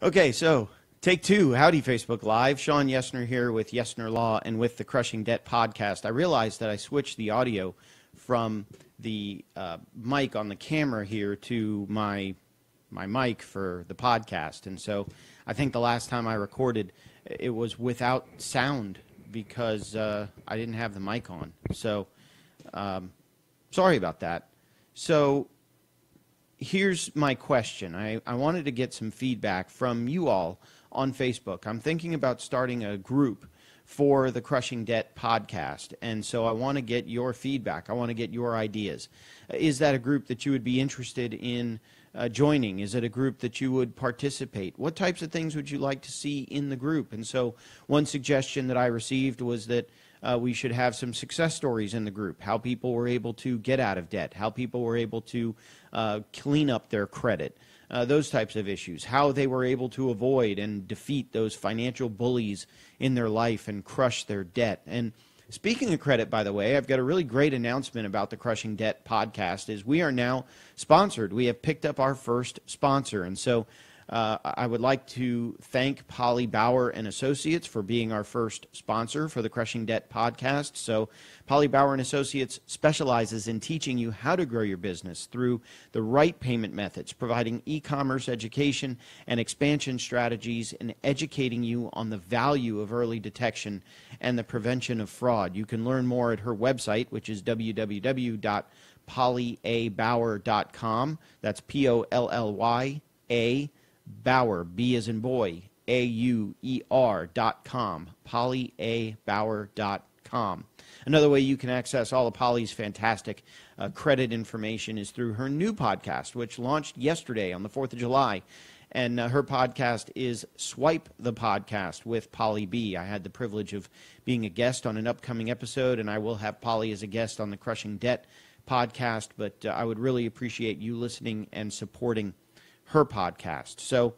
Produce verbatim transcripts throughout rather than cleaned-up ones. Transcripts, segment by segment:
Okay, so take two. Howdy, Facebook Live. Sean Yesner here with Yesner Law and with the Crushing Debt Podcast. I realized that I switched the audio from the uh, mic on the camera here to my my mic for the podcast, and so I think the last time I recorded, it was without sound because uh, I didn't have the mic on. So um, sorry about that. So here's my question. I, I wanted to get some feedback from you all on Facebook. I'm thinking about starting a group for the Crushing Debt Podcast, and so I want to get your feedback. I want to get your ideas. Is that a group that you would be interested in uh, joining? Is it a group that you would participate? What types of things would you like to see in the group? And so one suggestion that I received was that Uh, we should have some success stories in the group, how people were able to get out of debt, how people were able to uh, clean up their credit, uh, those types of issues, how they were able to avoid and defeat those financial bullies in their life and crush their debt. And speaking of credit, by the way, I've got a really great announcement about the Crushing Debt Podcast is we are now sponsored. We have picked up our first sponsor, and so Uh, I would like to thank Polly Bauer and Associates for being our first sponsor for the Crushing Debt Podcast. So Polly Bauer and Associates specializes in teaching you how to grow your business through the right payment methods, providing e-commerce education and expansion strategies, and educating you on the value of early detection and the prevention of fraud. You can learn more at her website, which is w w w dot polly a bauer dot com. That's P O L L Y A Bauer, B as in boy, A U E R dot com, polly a bauer dot com. Another way you can access all of Polly's fantastic uh, credit information is through her new podcast, which launched yesterday on the fourth of July. And uh, her podcast is Swipe the Podcast with Polly B. I had the privilege of being a guest on an upcoming episode, and I will have Polly as a guest on the Crushing Debt Podcast, but uh, I would really appreciate you listening and supporting her podcast. So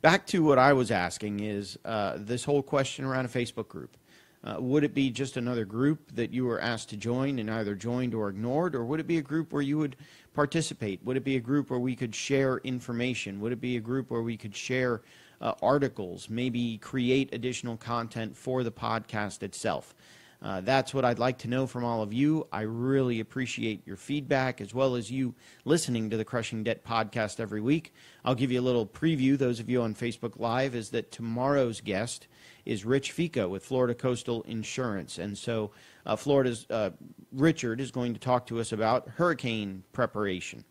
back to what I was asking is uh, this whole question around a Facebook group. Uh, would it be just another group that you were asked to join and either joined or ignored, or would it be a group where you would participate? Would it be a group where we could share information? Would it be a group where we could share uh, articles, maybe create additional content for the podcast itself? Uh, that's what I'd like to know from all of you. I really appreciate your feedback, as well as you listening to the Crushing Debt Podcast every week. I'll give you a little preview, those of you on Facebook Live, is that tomorrow's guest is Rich Fico with Florida Coastal Insurance. And so uh, Florida's uh, Richard is going to talk to us about hurricane preparation.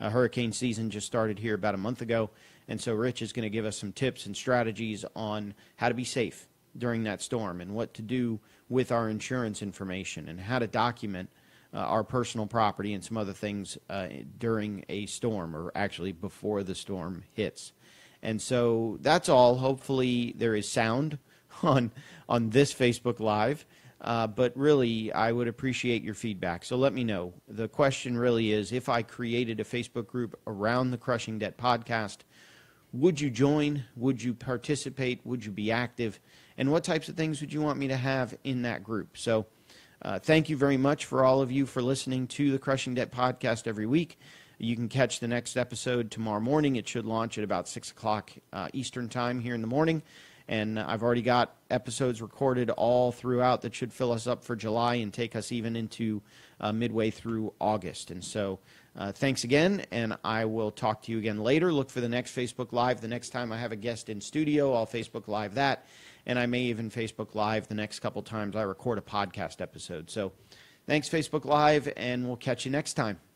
Uh, hurricane season just started here about a month ago, and so Rich is going to give us some tips and strategies on how to be safe during that storm and what to do with our insurance information and how to document uh, our personal property and some other things uh, during a storm, or actually before the storm hits. And so that's all. Hopefully there is sound on on this Facebook Live, uh, but really I would appreciate your feedback. So let me know. The question really is, if I created a Facebook group around the Crushing Debt Podcast, would you join? Would you participate? Would you be active? And what types of things would you want me to have in that group? So uh, thank you very much for all of you for listening to the Crushing Debt Podcast every week. You can catch the next episode tomorrow morning. It should launch at about six o'clock uh, Eastern time here in the morning. And I've already got episodes recorded all throughout that should fill us up for July and take us even into uh, midway through August. And so uh, thanks again, and I will talk to you again later. Look for the next Facebook Live. The next time I have a guest in studio, I'll Facebook Live that, and I may even Facebook Live the next couple times I record a podcast episode. So thanks, Facebook Live, and we'll catch you next time.